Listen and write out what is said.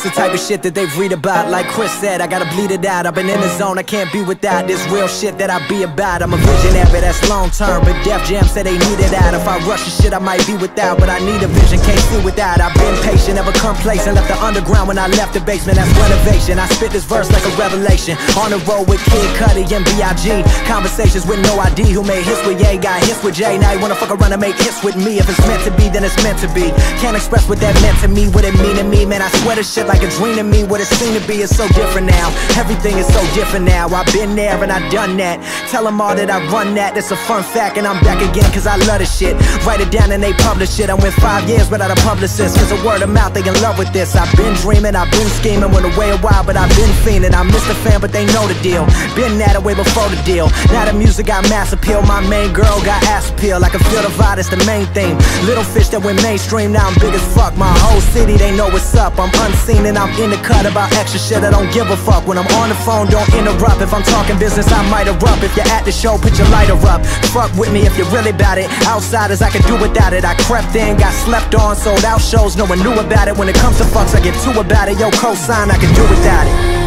It's the type of shit that they read about. Like Chris said, I gotta bleed it out. I've been in the zone, I can't be without this real shit that I be about. I'm a visionary, that's long term, but Def Jam said they need it out. If I rush the shit, I might be without, but I need a vision, can't see without. I've been patient, never complacent, left the underground when I left the basement. That's renovation. I spit this verse like a revelation. On the road with Kid Cudi and B.I.G. Conversations with no ID. Who made hits with Ye, got hits with Jay. Now you wanna fuck around and make hits with me. If it's meant to be, then it's meant to be. Can't express what that meant to me, what it mean to me. Man, I swear this shit like a dream to me. What it seemed to be is so different now. Everything is so different now. I've been there and I've done that. Tell them all that I run that. That's a fun fact, and I'm back again cause I love this shit. Write it down and they publish it. I went 5 years without a publicist, cause a word of mouth, they in love with this. I've been dreaming, I've been scheming, went away a while, but I've been fiending. I miss the fan, but they know the deal. Been that away before the deal. Now the music got mass appeal. My main girl got ass appeal. I can feel the vibe, that's the main thing. Little fish that went mainstream, now I'm big as fuck. My whole city, they know what's up. I'm unseen and I'm in the cut about extra shit. I don't give a fuck. When I'm on the phone, don't interrupt. If I'm talking business, I might erupt. If you're at the show, put your lighter up. Fuck with me if you're really about it. Outsiders, I can do without it. I crept in, got slept on, sold out shows. No one knew about it. When it comes to fucks, I get too about it. Yo, cosign, I can do without it.